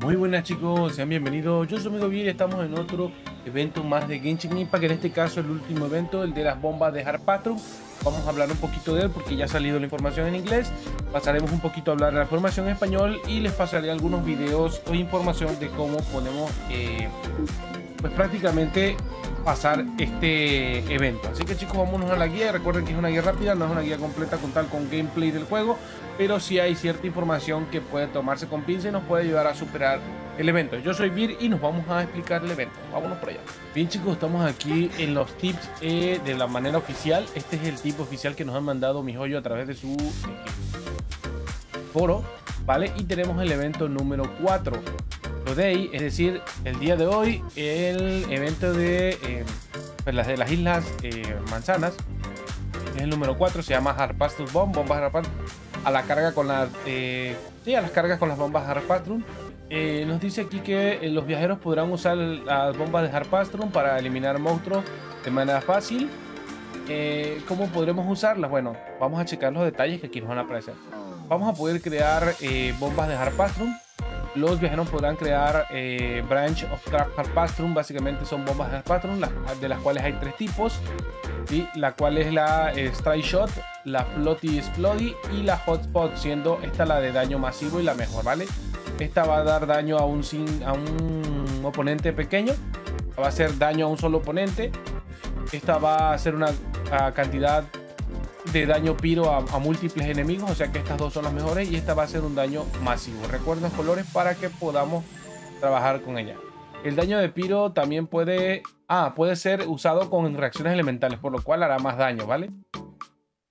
Muy buenas chicos, sean bienvenidos, yo soy MiHoYo y estamos en otro evento más de Genshin Impact, en este caso el último evento, el de las bombas de Harpastum. Vamos a hablar un poquito de él porque ya ha salido la información en inglés, pasaremos un poquito a hablar de la información en español y les pasaré algunos videos o información de cómo podemos pues prácticamente pasar este evento. Así que chicos, vámonos a la guía. Recuerden que es una guía rápida, no es una guía completa con tal con gameplay del juego, pero sí hay cierta información que puede tomarse con pinza y nos puede ayudar a superar el evento. Yo soy Vir y nos vamos a explicar el evento. Vámonos por allá. Bien chicos, estamos aquí en los tips de la manera oficial. Este es el tip oficial que nos han mandado miHoYo a través de su foro, ¿vale? Y tenemos el evento número 4. Today, es decir, el día de hoy, el evento de las Islas Manzanas, es el número 4, se llama Harpastum Bomb, bombas Harpastum, a la carga con las a las cargas con las bombas Harpastum. Nos dice aquí que los viajeros podrán usar las bombas de Harpastum para eliminar monstruos de manera fácil. ¿Cómo podremos usarlas? Bueno, vamos a checar los detalles que aquí nos van a aparecer. Vamos a poder crear bombas de Harpastum. Los viajeros podrán crear Branch of Craft Harpastum, básicamente son bombas de Harpastum, de las cuales hay tres tipos, ¿sí? La cual es la Strike Shot, la Floaty Explody y la Hotspot, siendo esta la de daño masivo y la mejor, ¿vale? Esta va a dar daño a un oponente pequeño, va a hacer daño a un solo oponente, esta va a hacer una cantidad de daño piro a múltiples enemigos, o sea que estas dos son las mejores y esta va a ser un daño masivo. Recuerden los colores para que podamos trabajar con ella. El daño de piro también puede ser usado con reacciones elementales, por lo cual hará más daño, ¿vale?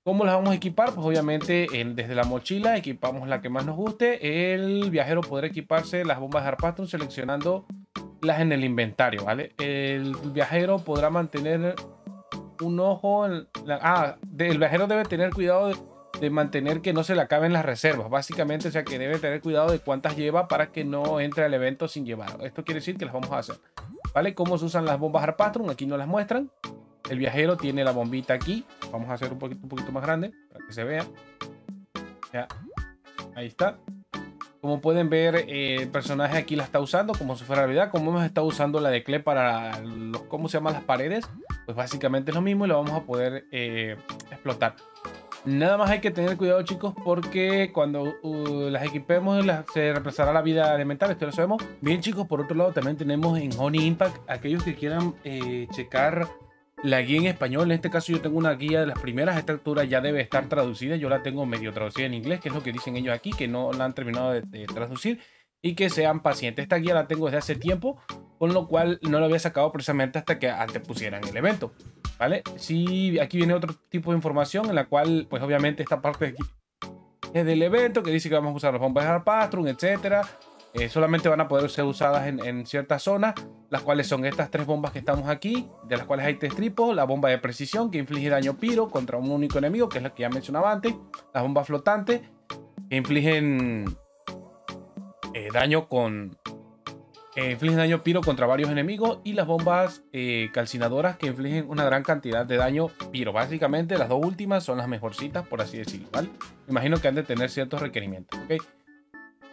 ¿Cómo las vamos a equipar? Pues obviamente desde la mochila equipamos la que más nos guste. El viajero podrá equiparse las bombas de Harpastum seleccionando las en el inventario, ¿vale? El viajero podrá mantener un ojo en la... el viajero debe tener cuidado de mantener que no se le acaben las reservas, básicamente, o sea que debe tener cuidado de cuántas lleva para que no entre al evento sin llevar. Esto quiere decir que las vamos a hacer, ¿vale? ¿Cómo se usan las bombas Harpastum? Aquí no las muestran. El viajero tiene la bombita aquí, vamos a hacer un poquito más grande para que se vea. Ya, ahí está. Como pueden ver, el personaje aquí la está usando como si fuera realidad. Como hemos estado usando la de Klee para los, ¿cómo se llaman? Las paredes, pues básicamente es lo mismo y lo vamos a poder explotar. Nada más hay que tener cuidado chicos, porque cuando las equipemos se reemplazará la vida elemental, esto lo sabemos. Bien chicos, por otro lado también tenemos en Honey Impact, aquellos que quieran checar la guía en español, en este caso yo tengo una guía de las primeras, esta altura ya debe estar traducida, yo la tengo medio traducida en inglés, que es lo que dicen ellos aquí, que no la han terminado de traducir, y que sean pacientes. Esta guía la tengo desde hace tiempo, con lo cual no la había sacado precisamente hasta que antes pusieran el evento, ¿vale? Sí, aquí viene otro tipo de información en la cual, pues obviamente esta parte de aquí es del evento, que dice que vamos a usar las bombas de Harpastum, etcétera. Solamente van a poder ser usadas en ciertas zonas, las cuales son estas tres bombas que estamos aquí, de las cuales hay tres tipos: la bomba de precisión, que inflige daño piro contra un único enemigo, que es la que ya mencionaba antes; las bombas flotantes, que infligen daño piro contra varios enemigos; y las bombas calcinadoras, que infligen una gran cantidad de daño piro. Básicamente las dos últimas son las mejorcitas, por así decirlo, ¿vale? Me imagino que han de tener ciertos requerimientos, ¿ok?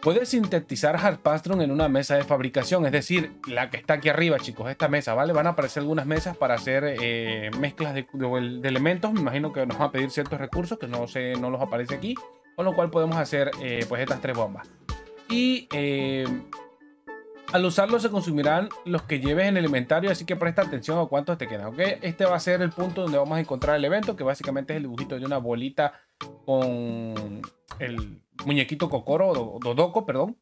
Puedes sintetizar Harpastum en una mesa de fabricación, es decir, la que está aquí arriba, chicos, esta mesa, ¿vale? Van a aparecer algunas mesas para hacer mezclas de elementos, me imagino que nos van a pedir ciertos recursos que no los aparece aquí, con lo cual podemos hacer pues estas tres bombas. Y al usarlo se consumirán los que lleves en el inventario, así que presta atención a cuántos te quedan, ¿ok? Este va a ser el punto donde vamos a encontrar el evento, que básicamente es el dibujito de una bolita con el muñequito Kokoro, o Dodoco, perdón,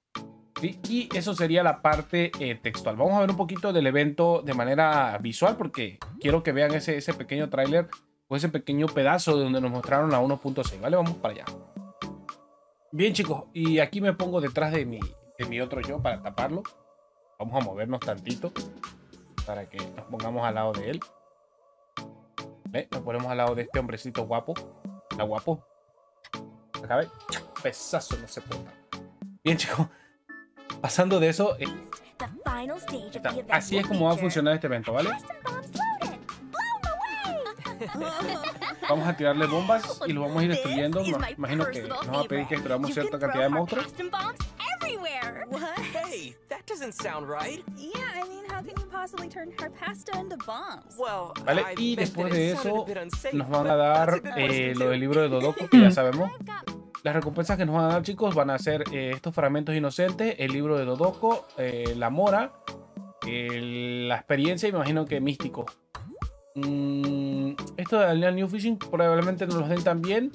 ¿sí? Y eso sería la parte textual. Vamos a ver un poquito del evento de manera visual, porque quiero que vean ese pequeño tráiler, o ese pequeño pedazo donde nos mostraron la 1.6, ¿vale? Vamos para allá. Bien chicos, y aquí me pongo detrás de mi otro yo para taparlo. Vamos a movernos tantito para que nos pongamos al lado de él. ¿Ve? Nos ponemos al lado de este hombrecito guapo. La guapo. Acá ve. Pesazo no se porta. Bien, chicos. Pasando de eso. Así es como va a funcionar este evento, ¿vale? Vamos a tirarle bombas y lo vamos a ir destruyendo. Imagino que nos va a pedir que destruyamos cierta cantidad de monstruos. That doesn't sound right. Yeah, I mean, how can you possibly turn Harpastum into bombs? Well, vale, y después de eso nos van a dar lo del libro de Dodoco, que ya sabemos. Las recompensas que nos van a dar, chicos, van a ser estos fragmentos inocentes, el libro de Dodoco, la mora, la experiencia, me imagino que místico. Esto de Alien New Fishing probablemente nos los den también.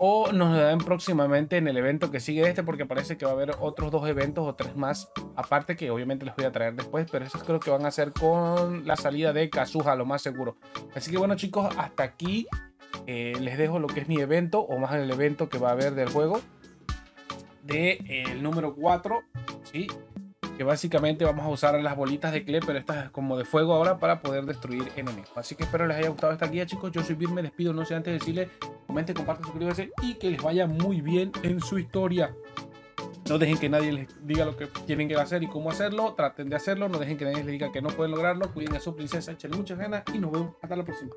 O nos lo dan próximamente en el evento que sigue este, porque parece que va a haber otros dos eventos o tres más, aparte que obviamente les voy a traer después, pero esos creo que van a ser con la salida de Kazuha, lo más seguro. Así que bueno, chicos, hasta aquí les dejo lo que es mi evento, o más el evento que va a haber del juego, del número 4, ¿sí? Que básicamente vamos a usar las bolitas de Klee, pero estas como de fuego ahora, para poder destruir enemigos. Así que espero les haya gustado esta guía, chicos. Yo soy Vir, me despido, no sé antes de decirles, comenten, compartan, suscríbanse y que les vaya muy bien en su historia. No dejen que nadie les diga lo que tienen que hacer y cómo hacerlo. Traten de hacerlo, no dejen que nadie les diga que no pueden lograrlo. Cuiden a su princesa, échenle muchas ganas y nos vemos hasta la próxima.